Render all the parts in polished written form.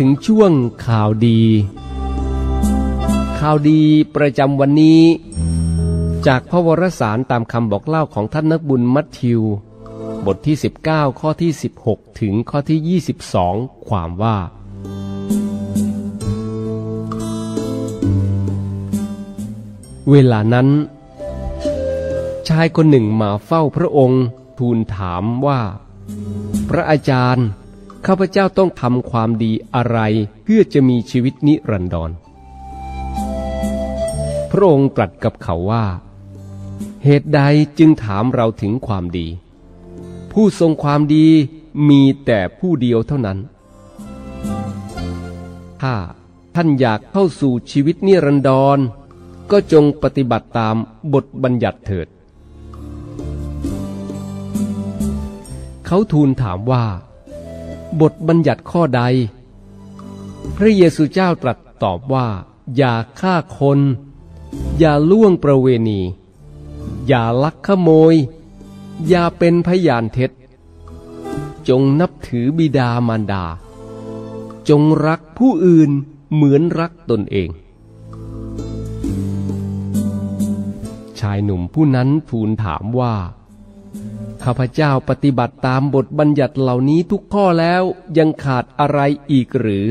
ถึงช่วงข่าวดีประจำวันนี้จากพระวรสารตามคำบอกเล่าของท่านนักบุญมัทธิวบทที่19ข้อที่16ถึงข้อที่22ความว่าเวลานั้นชายคนหนึ่งมาเฝ้าพระองค์ทูลถามว่าพระอาจารย์ข้าพเจ้าต้องทำความดีอะไรเพื่อจะมีชีวิตนิรันดรพระองค์ตรัสกับเขาว่าเหตุใดจึงถามเราถึงความดีผู้ทรงความดีมีแต่ผู้เดียวเท่านั้นถ้าท่านอยากเข้าสู่ชีวิตนิรันดรก็จงปฏิบัติตามบทบัญญัติเถิดเขาทูลถามว่าบทบัญญัติข้อใดพระเยซูเจ้าตรัสตอบว่าอย่าฆ่าคนอย่าล่วงประเวณีอย่าลักขโมยอย่าเป็นพยานเท็จจงนับถือบิดามารดาจงรักผู้อื่นเหมือนรักตนเองชายหนุ่มผู้นั้นทูลถามว่าข้าพเจ้าปฏิบัติตามบทบัญญัติเหล่านี้ทุกข้อแล้วยังขาดอะไรอีกหรือ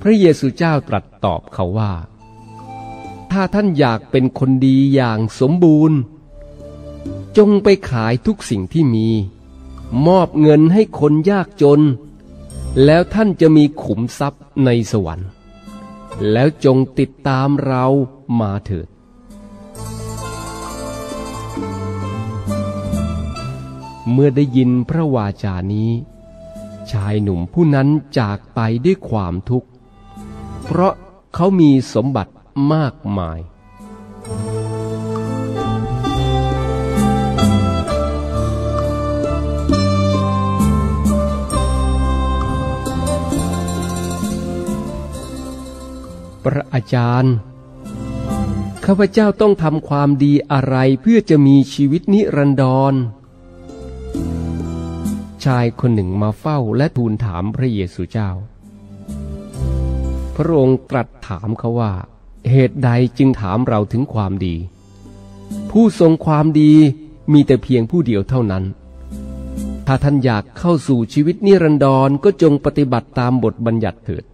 พระเยซูเจ้าตรัสตอบเขาว่าถ้าท่านอยากเป็นคนดีอย่างสมบูรณ์จงไปขายทุกสิ่งที่มีมอบเงินให้คนยากจนแล้วท่านจะมีขุมทรัพย์ในสวรรค์แล้วจงติดตามเรามาเถิดเมื่อได้ยินพระวาจานี้ชายหนุ่มผู้นั้นจากไปด้วยความทุกข์เพราะเขามีสมบัติมากมายพระอาจารย์ข้าพเจ้าต้องทำความดีอะไรเพื่อจะมีชีวิตนิรันดรชายคนหนึ่งมาเฝ้าและทูลถามพระเยซูเจ้าพระองค์ตรัสถามเขาว่าเหตุใดจึงถามเราถึงความดีผู้ทรงความดีมีแต่เพียงผู้เดียวเท่านั้นถ้าท่านอยากเข้าสู่ชีวิตนิรันดรก็จงปฏิบัติตามบทบัญญัติเถิด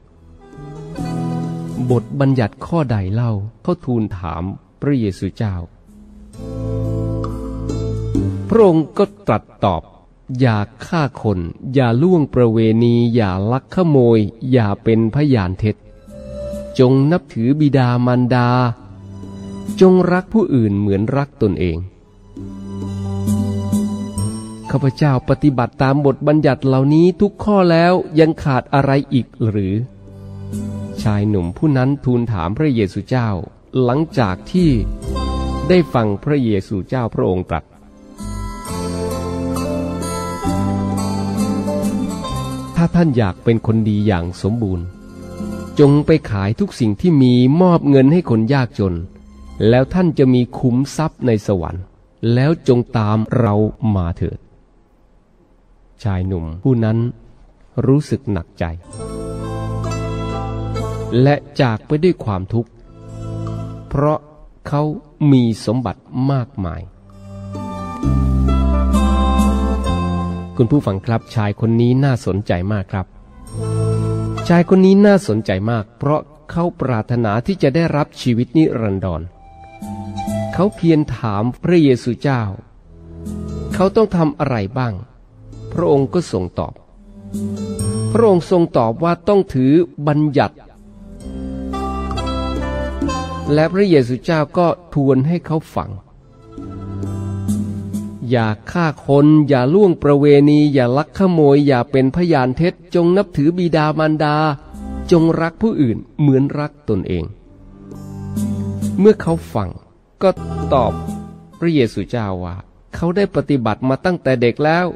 บทบัญญัติข้อใดเล่าเขาทูลถามพระเยซูเจ้าพระองค์ก็ตรัสตอบอย่าฆ่าคนอย่าล่วงประเวณีอย่าลักขโมยอย่าเป็นพยานเท็จจงนับถือบิดามารดาจงรักผู้อื่นเหมือนรักตนเองข้าพเจ้าปฏิบัติตามบทบัญญัติเหล่านี้ทุกข้อแล้วยังขาดอะไรอีกหรือชายหนุ่มผู้นั้นทูลถามพระเยซูเจ้าหลังจากที่ได้ฟังพระเยซูเจ้าพระองค์ตรัสถ้าท่านอยากเป็นคนดีอย่างสมบูรณ์จงไปขายทุกสิ่งที่มีมอบเงินให้คนยากจนแล้วท่านจะมีคุ้มทรัพย์ในสวรรค์แล้วจงตามเรามาเถิดชายหนุ่มผู้นั้นรู้สึกหนักใจและจากไปด้วยความทุกข์เพราะเขามีสมบัติมากมายคุณผู้ฟังครับชายคนนี้น่าสนใจมากครับชายคนนี้น่าสนใจมากเพราะเขาปรารถนาที่จะได้รับชีวิตนิรันดรเขาเพียรถามพระเยซูเจ้าเขาต้องทำอะไรบ้างพระองค์ก็ทรงตอบพระองค์ทรงตอบว่าต้องถือบัญญัติและพระเยซูเจ้าก็ทวนให้เขาฟังอย่าฆ่าคนอย่าล่วงประเวณีอย่าลักขโมยอย่าเป็นพยานเท็จจงนับถือบิดามารดาจงรักผู้อื่นเหมือนรักตนเองเมื่อเขาฟังก็ตอบพระเยซูเจ้าว่าเขาได้ปฏิบัติมาตั้งแต่เด็กแล้ว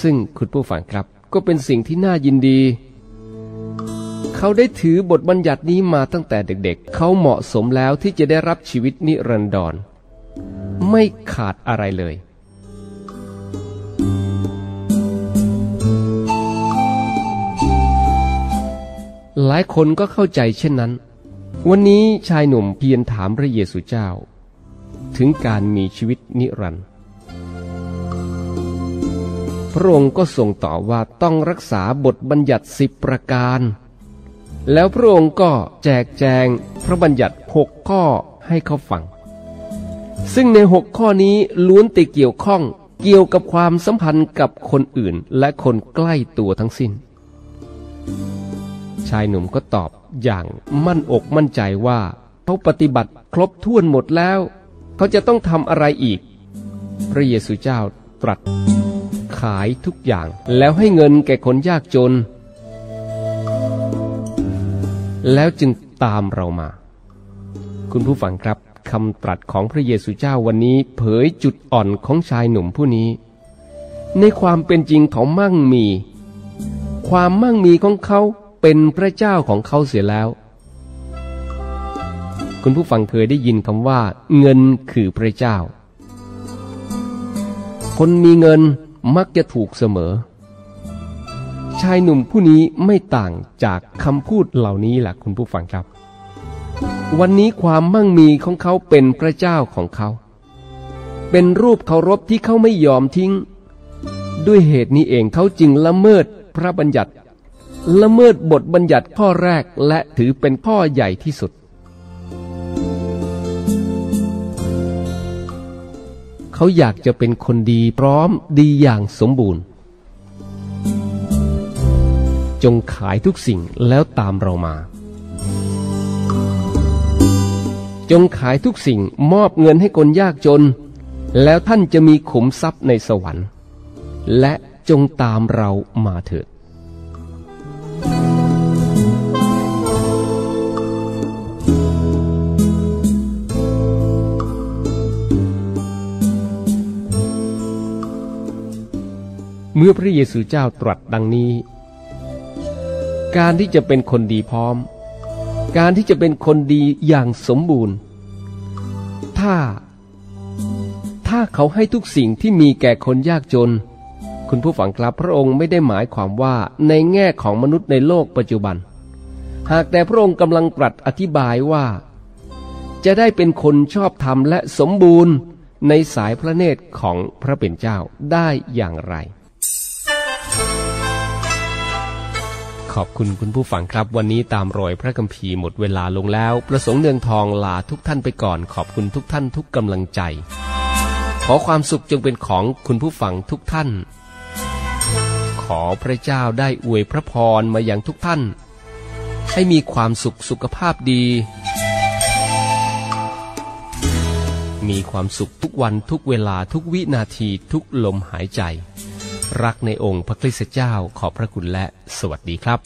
ซึ่งคุณผู้ฟังครับก็เป็นสิ่งที่น่ายินดีเขาได้ถือบทบัญญัตินี้มาตั้งแต่เด็กๆเขาเหมาะสมแล้วที่จะได้รับชีวิตนิรันดรไม่ขาดอะไรเลย ลายคนก็เข้าใจเช่นนั้นวันนี้ชายหนุ่มเพียรถามพระเยซูเจ้าถึงการมีชีวิตนิรันดร์พระองค์ก็ทรงตอบว่าต้องรักษาบทบัญญัติ10ประการแล้วพระองค์ก็แจกแจงพระบัญญัติ6ข้อให้เขาฟังซึ่งใน6ข้อนี้ล้วนแต่เกี่ยวข้องเกี่ยวกับความสัมพันธ์กับคนอื่นและคนใกล้ตัวทั้งสิ้นชายหนุ่มก็ตอบอย่างมั่นอกมั่นใจว่าเขาปฏิบัติครบถ้วนหมดแล้วเขาจะต้องทำอะไรอีกพระเยซูเจ้าตรัสขายทุกอย่างแล้วให้เงินแก่คนยากจนแล้วจึงตามเรามาคุณผู้ฟังครับคำตรัสของพระเยซูเจ้าวันนี้เผยจุดอ่อนของชายหนุ่มผู้นี้ในความเป็นจริงเขามั่งมีความมั่งมีของเขาเป็นพระเจ้าของเขาเสียแล้วคุณผู้ฟังเคยได้ยินคำว่าเงินคือพระเจ้าคนมีเงินมักจะถูกเสมอชายหนุ่มผู้นี้ไม่ต่างจากคำพูดเหล่านี้แหละคุณผู้ฟังครับวันนี้ความมั่งมีของเขาเป็นพระเจ้าของเขาเป็นรูปเคารพที่เขาไม่ยอมทิ้งด้วยเหตุนี้เองเขาจึงละเมิดพระบัญญัติละเมิดบทบัญญัติข้อแรกและถือเป็นข้อใหญ่ที่สุดเขาอยากจะเป็นคนดีพร้อมดีอย่างสมบูรณ์จงขายทุกสิ่งแล้วตามเรามาจงขายทุกสิ่งมอบเงินให้คนยากจนแล้วท่านจะมีขุมทรัพย์ในสวรรค์และจงตามเรามาเถิดเมื่อพระเยซูเจ้าตรัสดังนี้การที่จะเป็นคนดีพร้อมการที่จะเป็นคนดีอย่างสมบูรณ์ถ้าเขาให้ทุกสิ่งที่มีแก่คนยากจนคุณผู้ฟังครับพระองค์ไม่ได้หมายความว่าในแง่ของมนุษย์ในโลกปัจจุบันหากแต่พระองค์กำลังตรัสอธิบายว่าจะได้เป็นคนชอบธรรมและสมบูรณ์ในสายพระเนตรของพระเป็นเจ้าได้อย่างไรขอบคุณคุณผู้ฟังครับวันนี้ตามรอยพระคัมภีร์หมดเวลาลงแล้วประสงค์เนืองทองลาทุกท่านไปก่อนขอบคุณทุกท่านทุกกำลังใจขอความสุขจงเป็นของคุณผู้ฟังทุกท่านขอพระเจ้าได้อวยพระพรมายังทุกท่านให้มีความสุขสุขภาพดีมีความสุขทุกวันทุกเวลาทุกวินาทีทุกลมหายใจรักในองค์พระคริสต์เจ้าขอบพระคุณและสวัสดีครับ